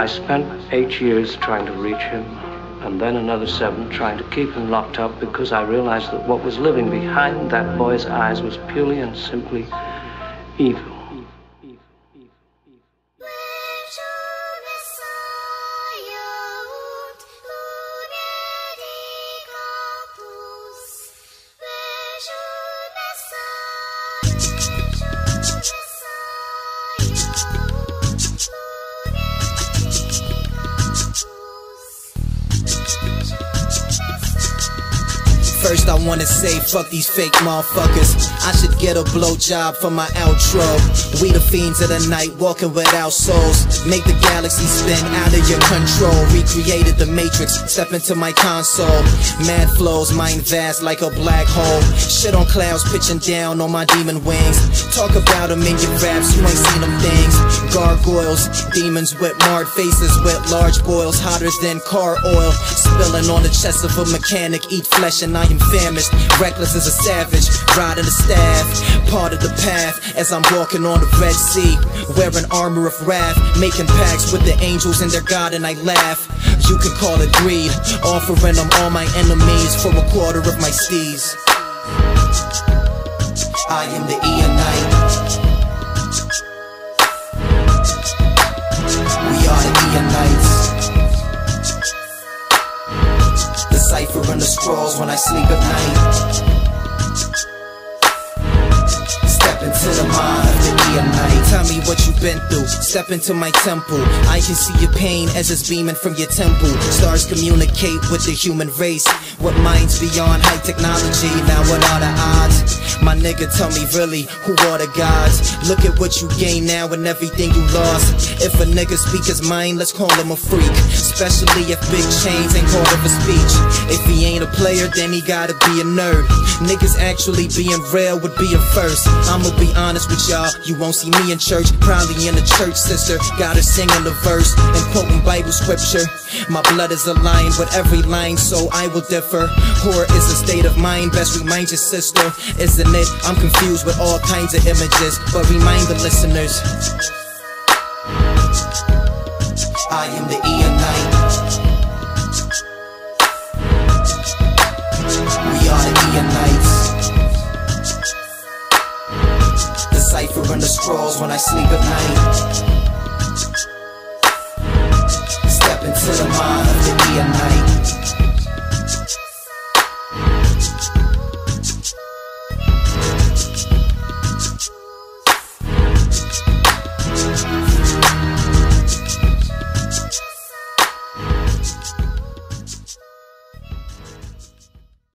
I spent 8 years trying to reach him, and then another 7 trying to keep him locked up, because I realized that what was living behind that boy's eyes was purely and simply evil. First, I wanna say, fuck these fake motherfuckers. I should get a blowjob for my outro. We the fiends of the night, walking without souls. Make the galaxy spin out of your control. Recreated the matrix, step into my console. Mad flows, mind vast like a black hole. Shit on clouds, pitching down on my demon wings. Talk about them in your raps, you ain't seen them things. Gargoyles, demons with marred faces, with large boils, hotter than car oil. Spilling on the chest of a mechanic, eat flesh and I am famished, reckless as a savage, riding the staff, part of the path as I'm walking on the Red Sea, wearing armor of wrath, making pacts with the angels and their God, and I laugh. You can call it greed, offering them all my enemies for a quarter of my steeds. I am the Eonite. We are the Eonites. Cipher in the scrolls when I sleep at night. Step into the mind of the Eonite. Tell me what you've been through, step into my temple. I can see your pain as it's beaming from your temple. Stars communicate with the human race, with minds beyond high technology. Now what are the odds? My nigga, tell me really, who are the gods? Look at what you gain now and everything you lost. If a nigga speak his mind, let's call him a freak. Especially if big chains ain't called him for speech. If he ain't a player, then he gotta be a nerd. Niggas actually being real would be a first. I'ma be honest with y'all, you won't see me in church. Probably in a church sister, got her singing the verse and quoting Bible scripture. My blood is aligned with every line, so I will differ. Horror is a state of mind, best remind your sister. Isn't it? I'm confused with all kinds of images, but remind the listeners, I am the Eonite. We are the Eonites. Deciphering the scrolls when I sleep at night. Step into the mind of the Eonite.